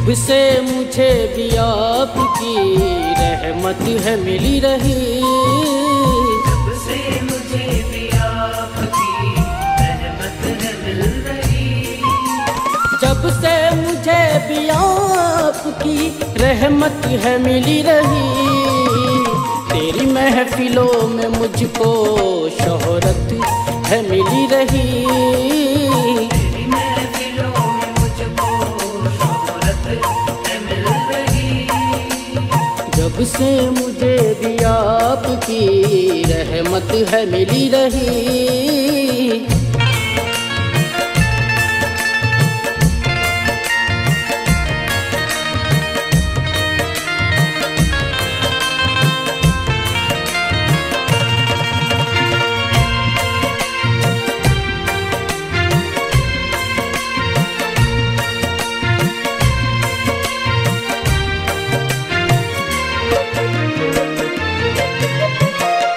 जब से मुझे भी आपकी रहमत है मिली रही, जब से मुझे भी आपकी रहमत है मिल रही, जब से मुझे भी आपकी रहमत है मिली रही, तेरी महफिलों में मुझको शोहरत है मिली रही। जब से मुझे भी आपकी रहमत है मिली रही।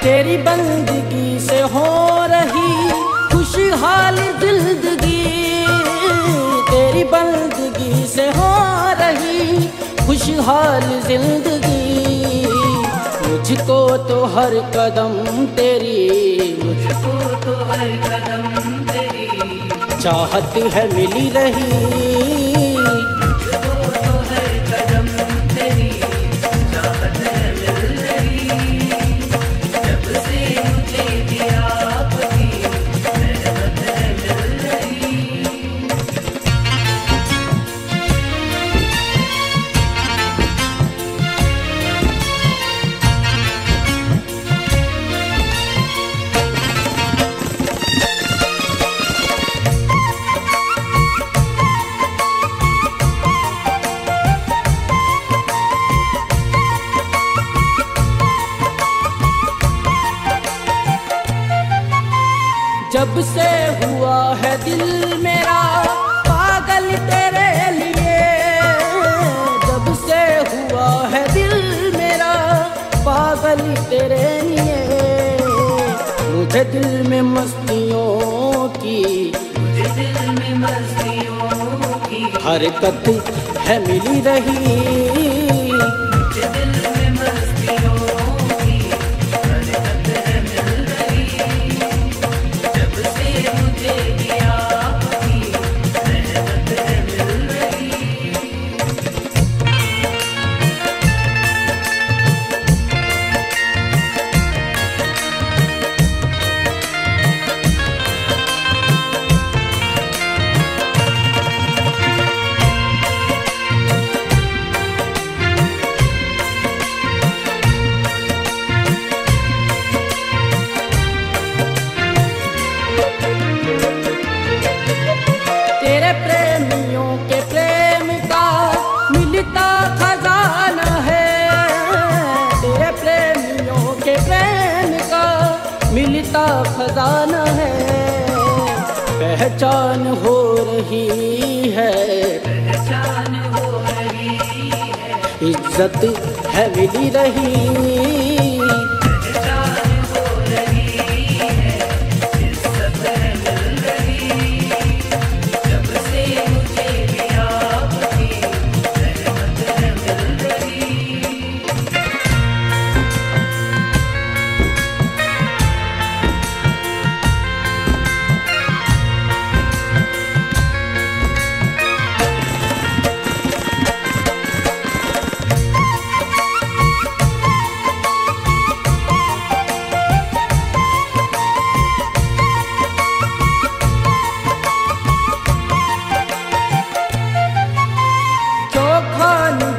तेरी बंदगी से हो रही खुशहाल जिंदगी, तेरी बंदगी से हो रही खुशहाल जिंदगी, मुझको तो हर कदम तेरी, मुझको तो हर कदम तेरी चाहत है मिली रही। जब से हुआ है दिल मेरा पागल तेरे लिए, जब से हुआ है दिल मेरा पागल तेरे लिए, मुझे दिल में मस्तियों की, मुझे दिल में मस्तियों की हरकत है मिली रही, मुझे दिल में मस्तियों की हरकत है मिल रही। मिलता खजाना है, पहचान हो रही है, पहचान हो रही है, इज्जत है मिली रही, पहचान हो रही है, इज्जत है मिल रही। जब से मुझे भी आपकी रहमत है मिल रही।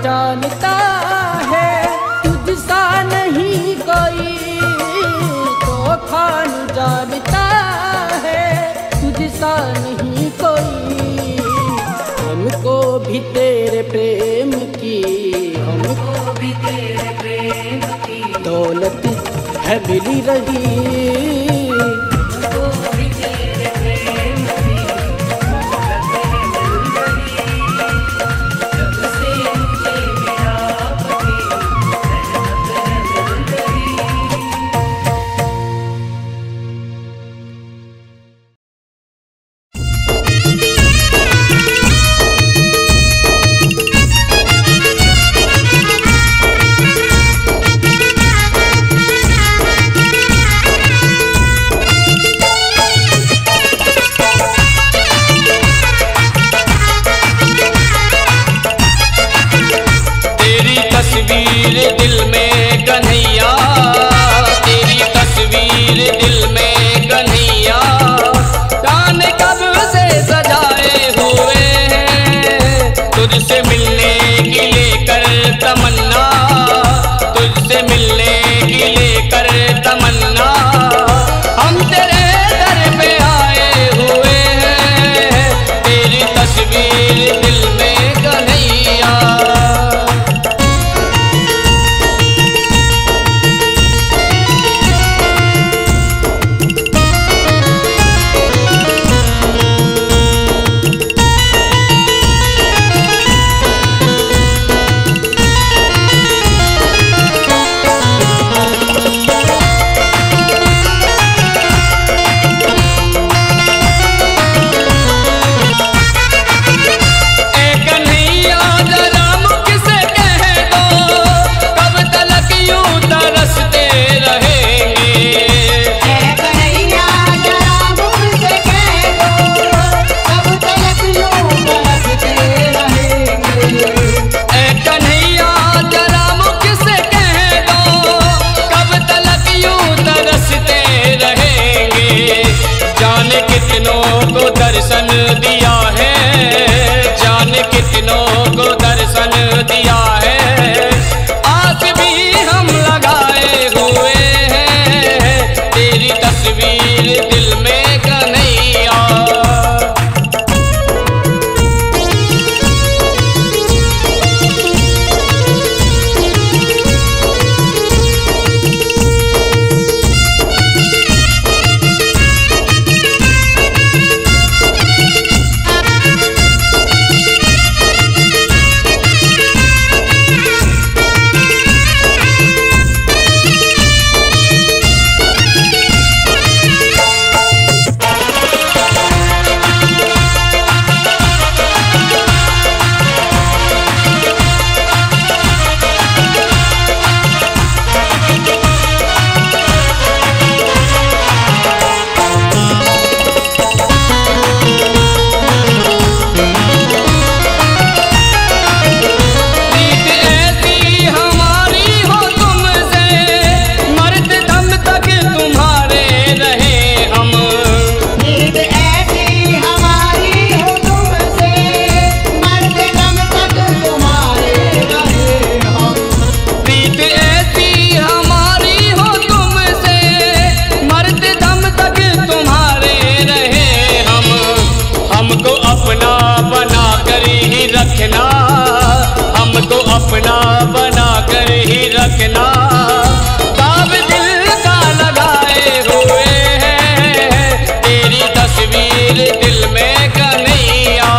जानता है तुझसा नहीं कोई, तो खान जानता है तुझसा नहीं कोई, हमको भी तेरे प्रेम की, हमको भी तेरे प्रेम की दौलत है मिली रही। तुझसे मिलने की लेकर तमन्ना, तुझसे मिलने की लेकर तमन्ना, हम तेरे दर पे आए हुए हैं, तेरी तस्वीर दिल में कन्हैया। दर्शन दिया है, जाने कितनों को दर्शन दिया है, आज भी हम लगाए हुए हैं, तेरी तस्वीर दिल में कन्हैया। हमको अपना बना कर ही रखना, दाव दिल का लगाए हुए हैं, तेरी तस्वीर दिल में कन्हैया।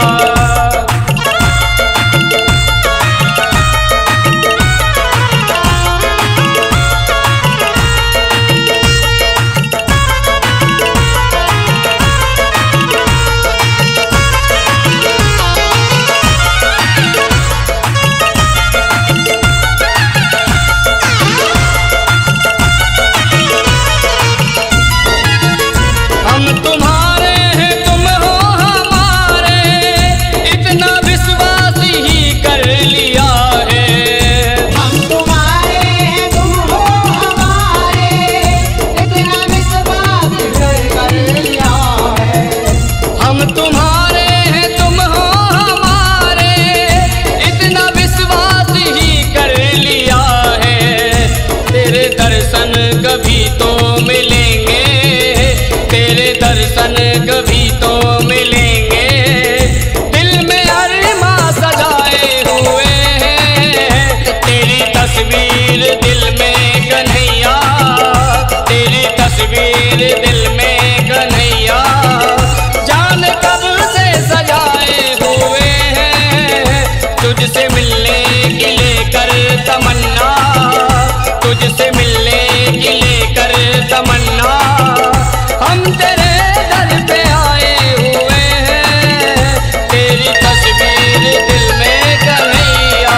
कभी तो मिलेंगे, तेरे दर्शन कभी तो मिलेंगे, दिल में अरमां सजाए हुए हैं, तेरी तस्वीर दिल में कन्हैया, तेरी तस्वीर दिल में कन्हैया, जान कब से सजाए हुए हैं, तुझसे मिलने की लेकर तमन्ना, तुझसे मिलने की लेकर तमन्ना, हम तेरे दर पे आए हुए हैं, तेरी तस्वीर दिल में कन्हैया।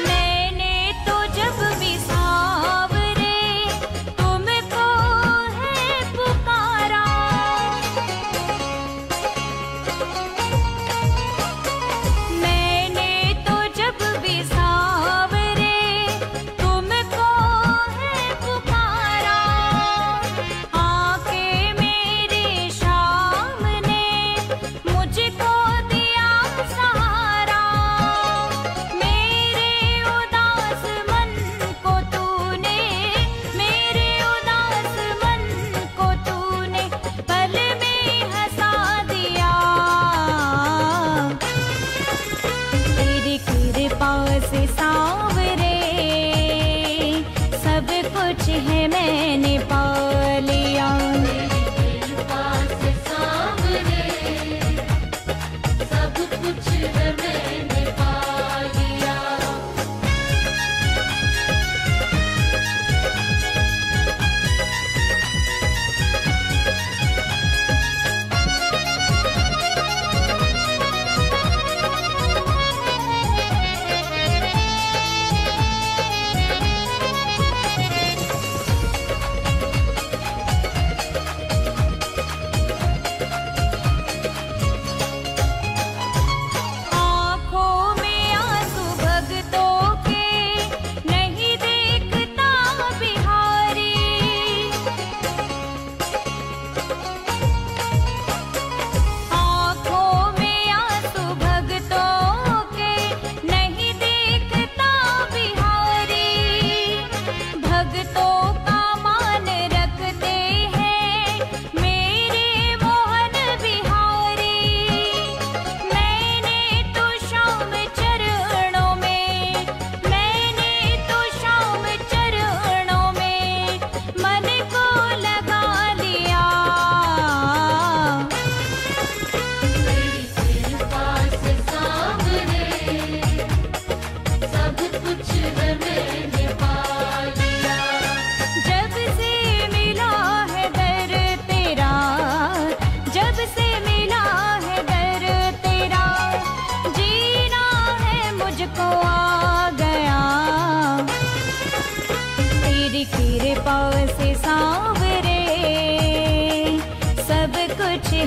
मैंने तो जब भी साव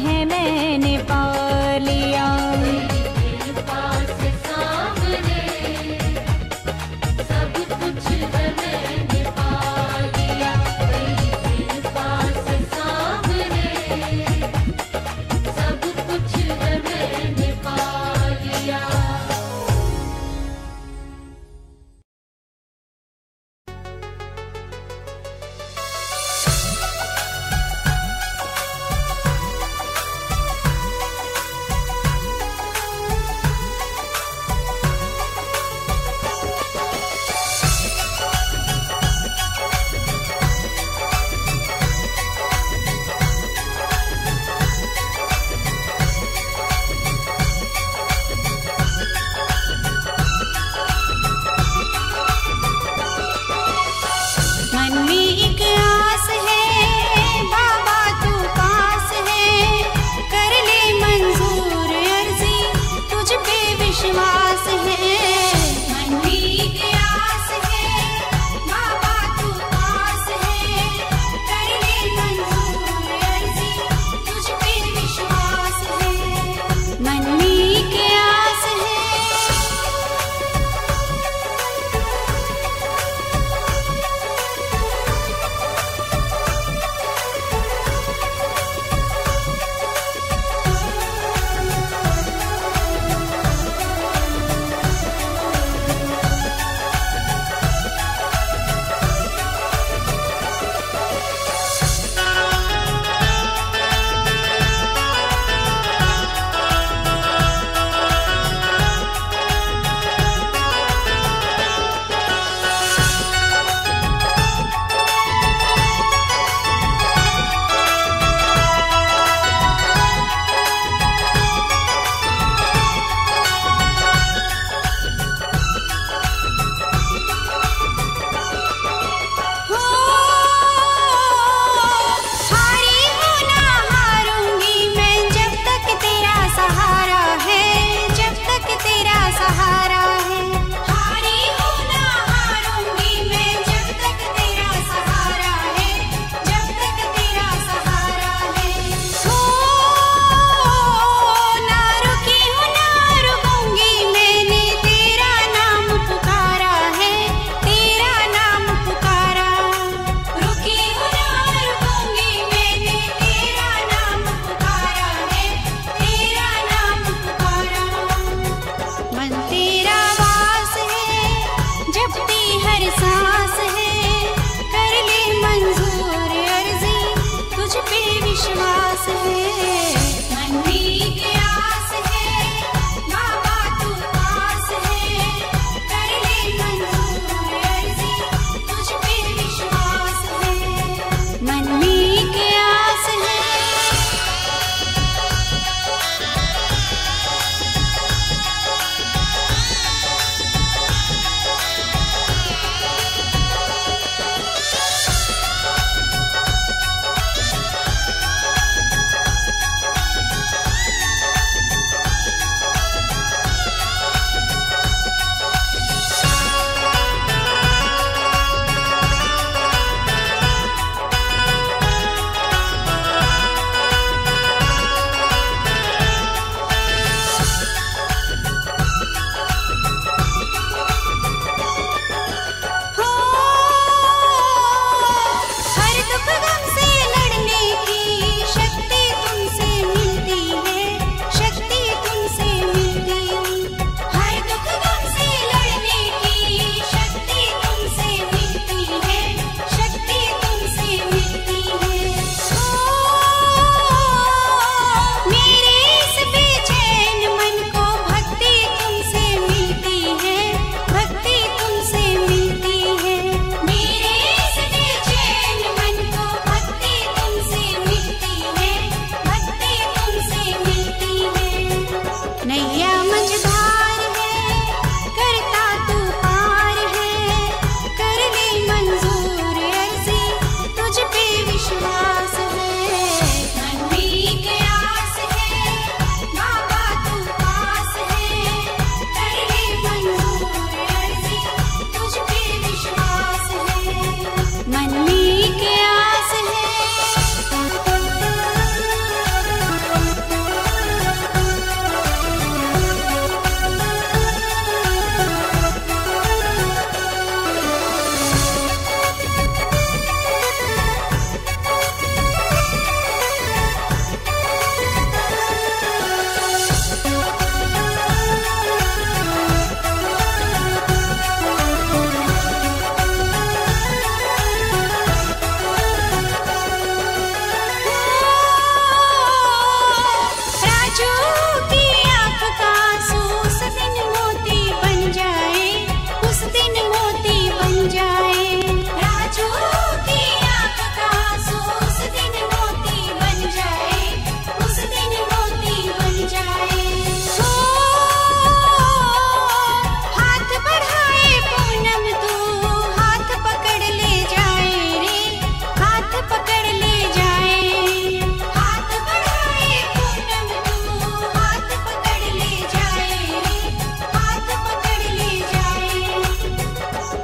है मैंने पा लिया।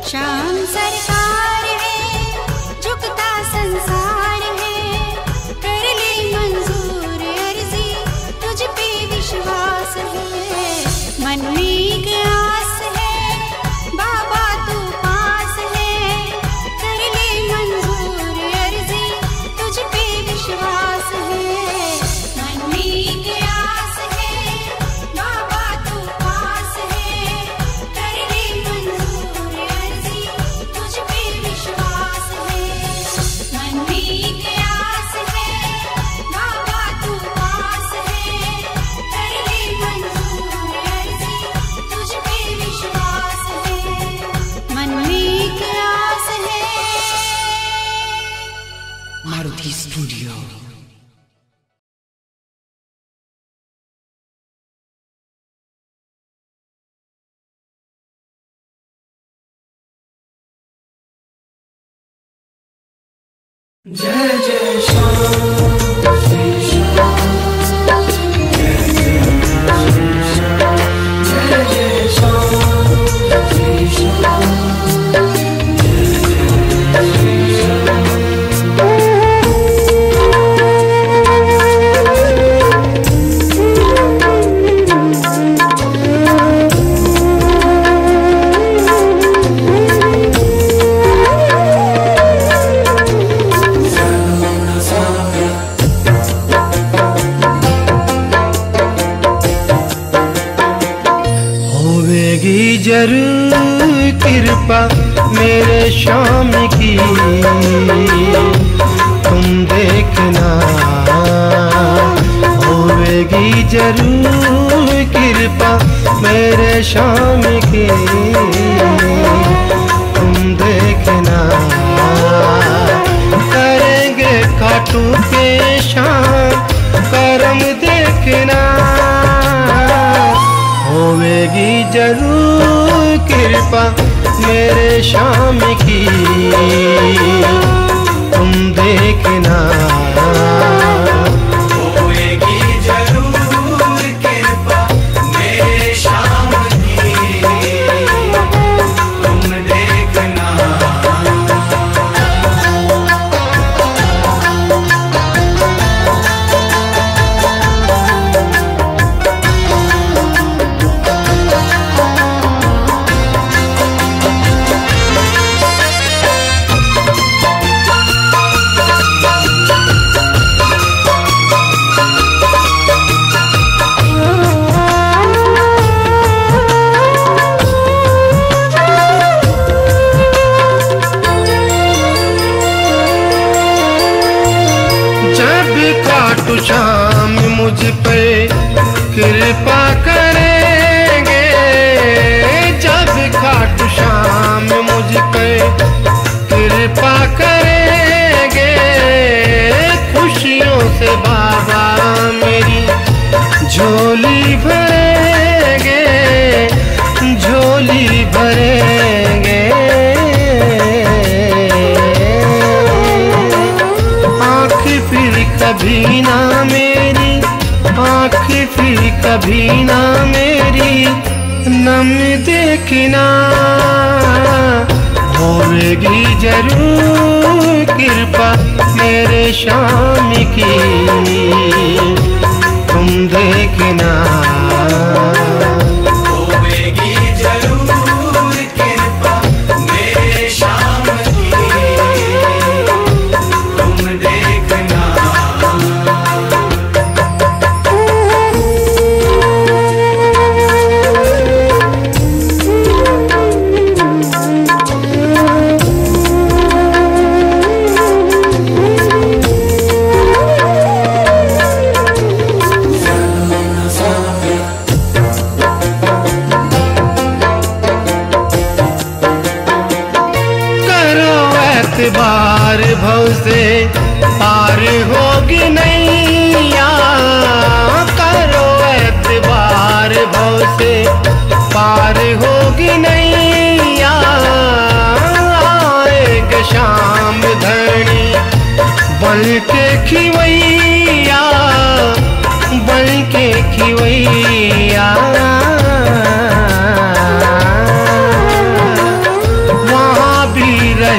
श्याम सरकार है, झुकता संसार है, कर ले मंजूर अर्जी, तुझ पे विश्वास है। मन में एक आस है, बाबा तू पास है, कर ले मंजूर अर्जी, तुझ पे विश्वास है। मन में एक आस है, बाबा तू पास है, कर ले मंजूर अर्जी, तुझ पे विश्वास है। मन में एक आस है, बाबा तू पास है, कर ले मंजूर अर्जी, तुझ पे विश्वास है। मन में एक आस है। मारुति स्टूडियो। जय जय श्याम। कृपा मेरे श्याम की तुम देखना, होवेगी जरूर कृपा मेरे श्याम की तुम देखना। करेंगे खाटू के श्याम करम देखना, होवेगी जरूर कृपा मेरे श्याम की तुम देखना। होएगी जरूर कृपा मेरे श्याम की तुम देखना। श्याम मुझ पे कृपा करेंगे, जब खाटू श्याम मुझ पे कृपा करेंगे, खुशियों से बाबा मेरी झोली भरेंगे, झोली भरेंगे। आँख फिर कभी ना मेरी, आँख फिर कभी ना मेरी नम देखना, होगी जरूर कृपा मेरे श्याम की तुम देखना। होगी जरूर कृपा मेरे श्याम की तुम देखना। खिवैया बन के खिवैया,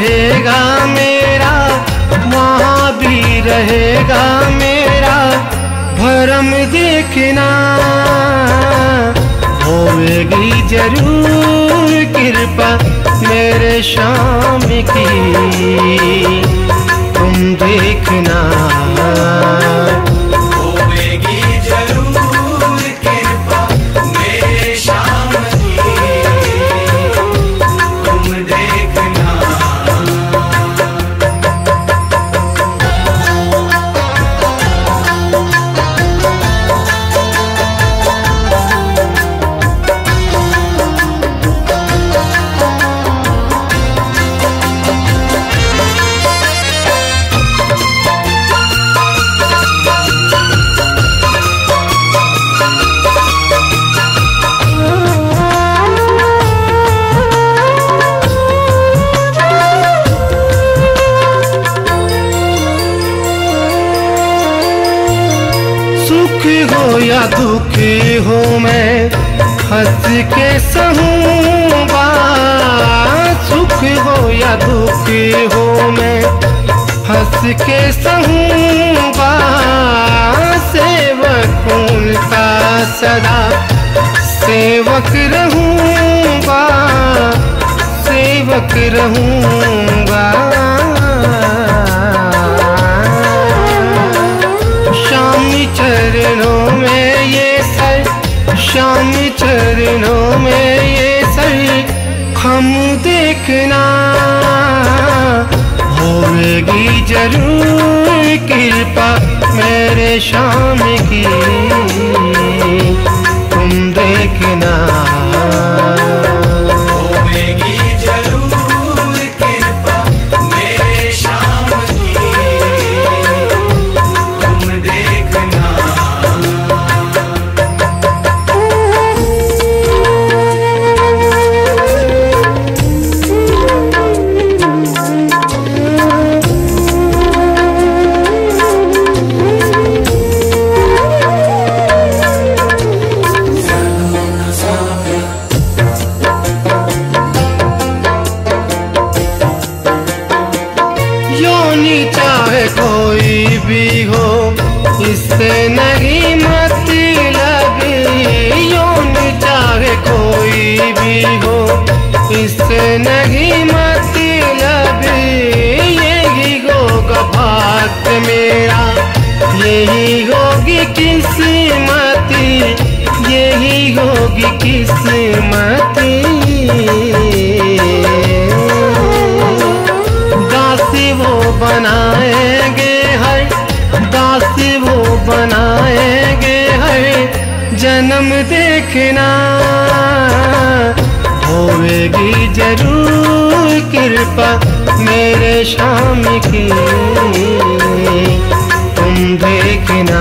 रहेगा मेरा, वहाँ भी रहेगा मेरा भरम देखना। होगी जरूर कृपा मेरे श्याम की, तुम देखना। होगी जरूर कृपा मेरे श्याम की, तुम देखना। हो या दुखी हो मैं हंस के सहूँगा, सुख हो या दुखी हो मैं हंस के सहूँगा। सेवक उनका सदा सेवक रहूँगा, सेवक रहूँगा। चरणों में ये सर, श्याम चरणों में ये सर हम देखना। होगी जरूर कृपा मेरे श्याम की, तुम देखना। चाहे कोई भी हो इससे नहीं मतलब, यौन चाहे कोई भी हो इससे नहीं मतलब। यही होगा भाग्य मेरा, यही होगी किस्मत, यही होगी किस्मत। वो बनाएंगे हर दासी, वो बनाएंगे हर जन्म देखना। होगी जरूर कृपा मेरे श्याम की, तुम देखना।